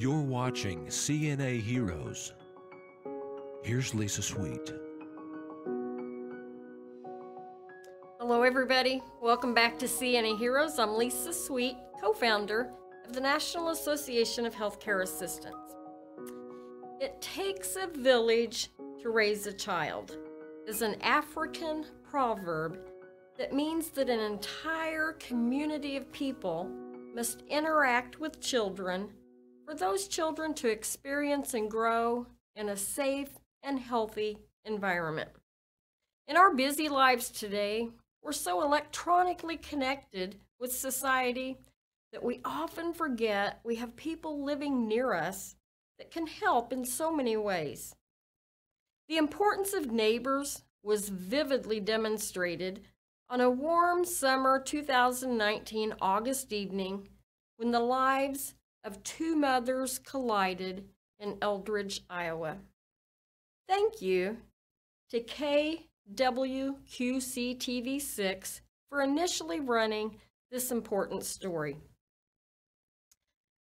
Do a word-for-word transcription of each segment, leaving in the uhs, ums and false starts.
You're watching C N A Heroes. Here's Lisa Sweet. Hello everybody, welcome back to C N A Heroes. I'm Lisa Sweet, co-founder of the National Association of Healthcare Assistants. It takes a village to raise a child is an African proverb that means that an entire community of people must interact with children for those children to experience and grow in a safe and healthy environment. In our busy lives today, we're so electronically connected with society that we often forget we have people living near us that can help in so many ways. The importance of neighbors was vividly demonstrated on a warm summer two thousand nineteen August evening when the lives of two mothers collided in Eldridge, Iowa. Thank you to K W Q C T V six for initially running this important story.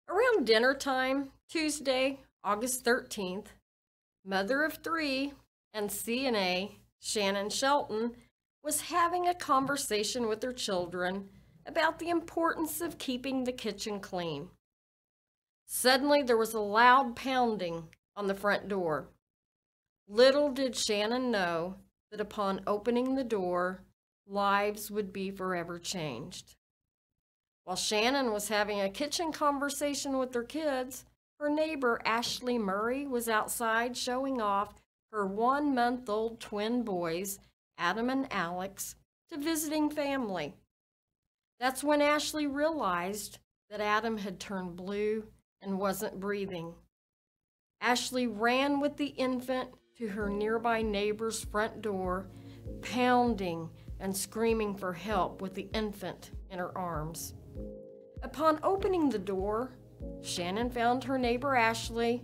Around dinner time, Tuesday, August thirteenth, mother of three and C N A Shanon Shelton was having a conversation with her children about the importance of keeping the kitchen clean. Suddenly, there was a loud pounding on the front door. Little did Shanon know that upon opening the door, lives would be forever changed. While Shanon was having a kitchen conversation with her kids, her neighbor Ashley Murray was outside showing off her one-month-old twin boys, Adam and Alex, to visiting family. That's when Ashley realized that Adam had turned blue and wasn't breathing. Ashley ran with the infant to her nearby neighbor's front door, pounding and screaming for help with the infant in her arms. Upon opening the door, Shanon found her neighbor Ashley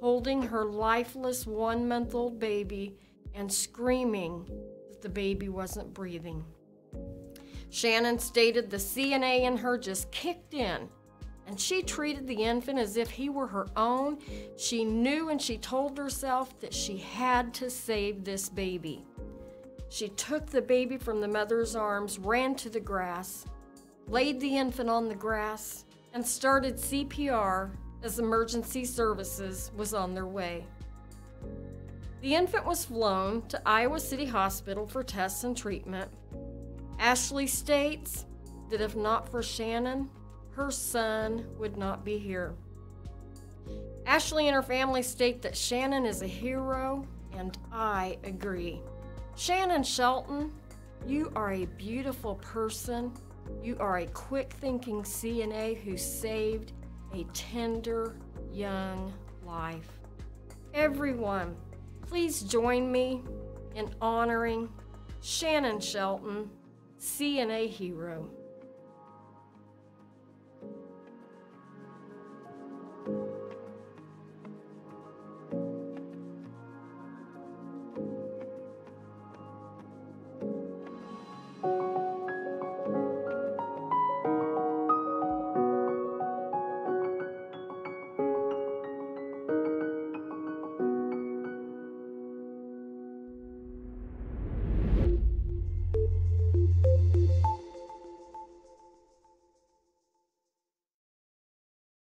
holding her lifeless one-month-old baby and screaming that the baby wasn't breathing. Shanon stated the C N A in her just kicked in, and she treated the infant as if he were her own. She knew and she told herself that she had to save this baby. She took the baby from the mother's arms, ran to the grass, laid the infant on the grass, and started C P R as emergency services was on their way. The infant was flown to Iowa City Hospital for tests and treatment. Ashley states that if not for Shanon, her son would not be here. Ashley and her family state that Shanon is a hero, and I agree. Shanon Shelton, you are a beautiful person. You are a quick-thinking C N A who saved a tender, young life. Everyone, please join me in honoring Shanon Shelton, C N A hero.